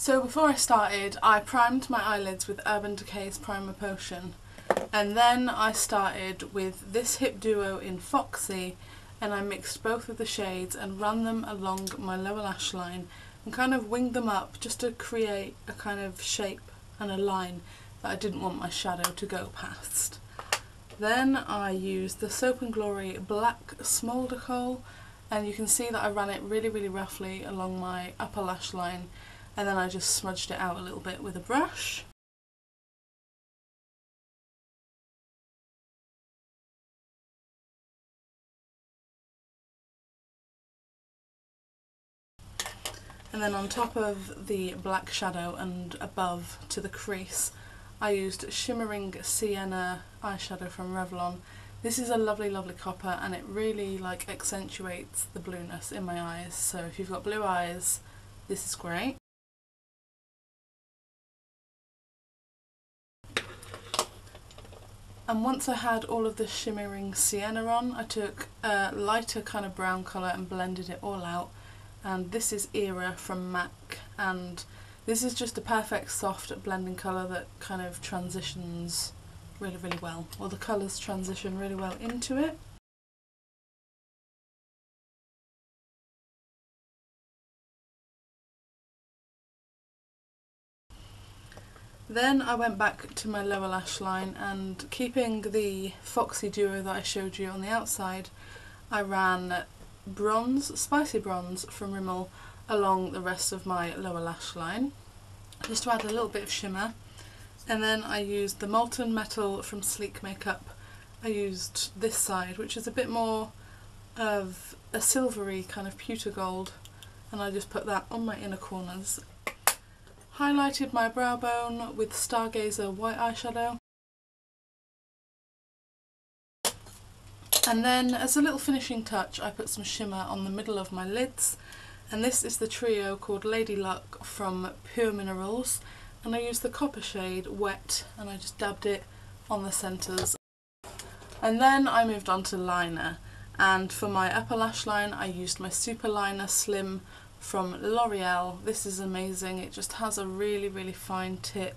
So before I started, I primed my eyelids with Urban Decay's Primer Potion, and then I started with this Hip Duo in Foxy, and I mixed both of the shades and ran them along my lower lash line and kind of winged them up just to create a kind of shape and a line that I didn't want my shadow to go past. Then I used the Soap and Glory Black Smolder Coal, and you can see that I ran it really roughly along my upper lash line, and then I just smudged it out a little bit with a brush. And then on top of the black shadow and above to the crease, I used Shimmering Sienna eyeshadow from Revlon. This is a lovely copper, and it really like accentuates the blueness in my eyes, so if you've got blue eyes, this is great. And once I had all of the Shimmering Sienna on, I took a lighter kind of brown colour and blended it all out. And this is Era from MAC, and this is just a perfect soft blending colour that kind of transitions really well, or the colours transition really well into it. Then I went back to my lower lash line, and keeping the Foxy Duo that I showed you on the outside, I ran Bronze, Spicy Bronze from Rimmel along the rest of my lower lash line, just to add a little bit of shimmer. And then I used the Molten Metal from Sleek Makeup. I used this side, which is a bit more of a silvery kind of pewter gold, and I just put that on my inner corners. Highlighted my brow bone with Stargazer white eyeshadow. And then as a little finishing touch, I put some shimmer on the middle of my lids, and this is the trio called Lady Luck from Pure Minerals, and I used the copper shade Wet, and I just dabbed it on the centres. And then I moved on to liner, and for my upper lash line I used my Super Liner Slim from L'Oréal. This is amazing, it just has a really fine tip.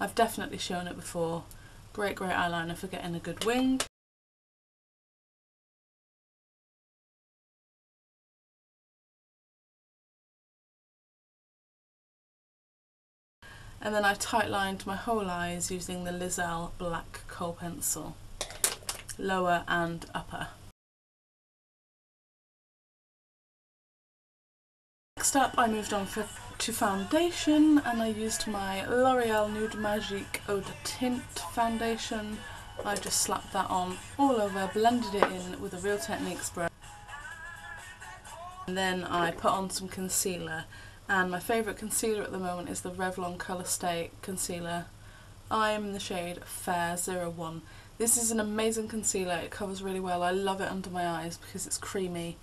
I've definitely shown it before. Great eyeliner for getting a good wing. And then I tightlined my whole eyes using the Lizelle Black Coal Pencil, lower and upper. Next up I moved on to foundation, and I used my L'Oréal Nude Magique Eau de Tint foundation. I just slapped that on all over, blended it in with a Real Techniques brush. And then I put on some concealer. And my favourite concealer at the moment is the Revlon Colorstay concealer. I'm in the shade Fair 01. This is an amazing concealer, it covers really well. I love it under my eyes because it's creamy.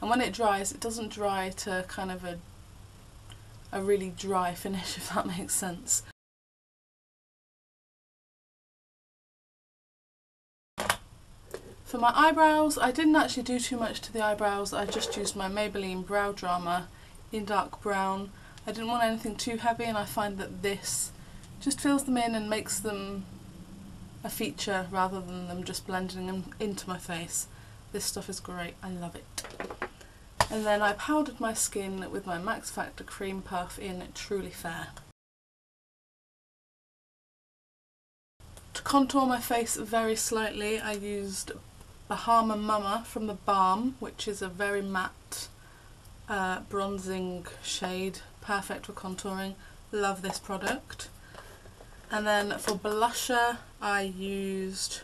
And when it dries, it doesn't dry to kind of a really dry finish, if that makes sense. For my eyebrows, I didn't actually do too much to the eyebrows. I just used my Maybelline Brow Drama in dark brown. I didn't want anything too heavy, and I find that this just fills them in and makes them a feature rather than them just blending them into my face. This stuff is great, I love it. And then I powdered my skin with my Max Factor Cream Puff in Truly Fair. To contour my face very slightly, I used Bahama Mama from the Balm, which is a very matte bronzing shade, perfect for contouring. Love this product. And then for blusher, I used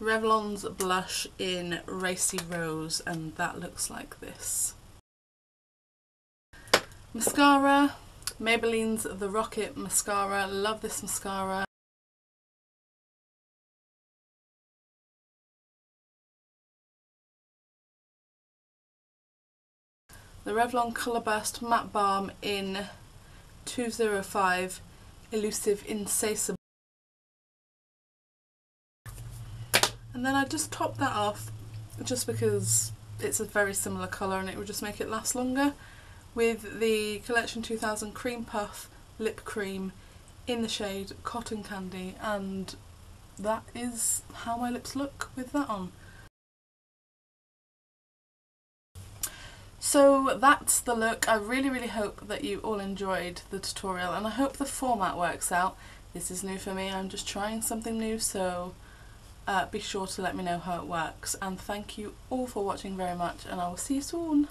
Revlon's blush in Racy Rose, and that looks like this. Mascara, Maybelline's The Rocket Mascara. Love this mascara. The Revlon Colorburst Matte Balm in 205 Elusive Insatiable. And then I just topped that off just because it's a very similar colour and it would just make it last longer with the Collection 2000 Cream Puff Lip Cream in the shade Cotton Candy, and that is how my lips look with that on. So that's the look. I really hope that you all enjoyed the tutorial, and I hope the format works out. This is new for me, I'm just trying something new, so be sure to let me know how it works. And thank you all for watching very much, and I will see you soon.